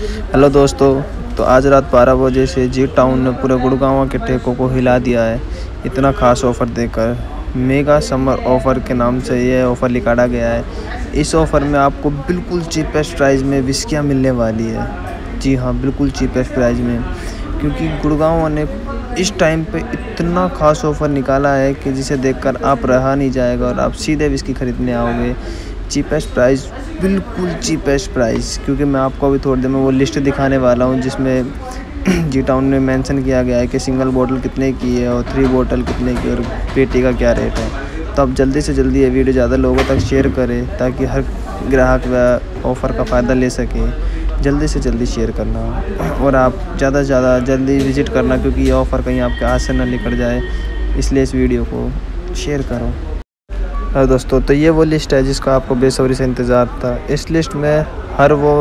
Hello दोस्तों, तो आज रात 12 बजे से जी टाउन ने पूरे गुड़गांव के ठेकों को हिला दिया है इतना खास ऑफ़र देकर। मेगा समर ऑफ़र के नाम से यह ऑफ़र निकाला गया है। इस ऑफ़र में आपको बिल्कुल चीपेस्ट प्राइस में विस्कियाँ मिलने वाली है। जी हाँ, बिल्कुल चीपेस्ट प्राइस में, क्योंकि गुड़गांव ने इस टाइम पे इतना ख़ास ऑफ़र निकाला है कि जिसे देखकर आप रहा नहीं जाएगा और आप सीधे विस्की ख़रीदने आओगे। चीपेस्ट प्राइस, बिल्कुल चीपेस्ट प्राइस, क्योंकि मैं आपको अभी थोड़ी देर में वो लिस्ट दिखाने वाला हूँ जिसमें जी टाउन में मेंशन किया गया है कि सिंगल बोतल कितने की है और 3 बोतल कितने की और पेटी का क्या रेट है। तो आप जल्दी से जल्दी ये वीडियो ज़्यादा लोगों तक शेयर करें ताकि हर ग्राहक ऑफ़र का फ़ायदा ले सके। जल्दी से जल्दी शेयर करना और आप ज़्यादा से ज़्यादा जल्दी विज़िट करना, क्योंकि ये ऑफ़र कहीं आपके हाथ से ना निकल जाए, इसलिए इस वीडियो को शेयर करो। और दोस्तों, तो ये वो लिस्ट है जिसका आपको बेसब्री से इंतज़ार था। इस लिस्ट में हर वो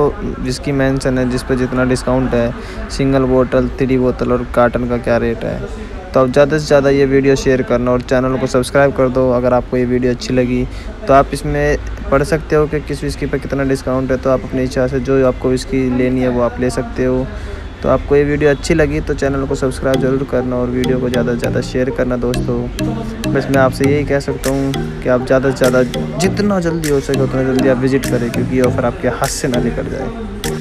जिसकी मेंशन है जिस पर जितना डिस्काउंट है, सिंगल बोतल, 3 बोतल और कार्टन का क्या रेट है। तो आप ज़्यादा से ज़्यादा ये वीडियो शेयर करना और चैनल को सब्सक्राइब कर दो। अगर आपको ये वीडियो अच्छी लगी तो आप इसमें पढ़ सकते हो कि किस विस्की पर कितना डिस्काउंट है, तो आप अपनी इच्छा से जो आपको विस्की लेनी है वो आप ले सकते हो। तो आपको ये वीडियो अच्छी लगी तो चैनल को सब्सक्राइब ज़रूर करना और वीडियो को ज़्यादा से ज़्यादा शेयर करना। दोस्तों, बस मैं आपसे यही कह सकता हूँ कि आप ज़्यादा से ज़्यादा जितना जल्दी हो सके उतना जल्दी आप विज़िट करें, क्योंकि ऑफ़र आपके हाथ से ना निकल जाए।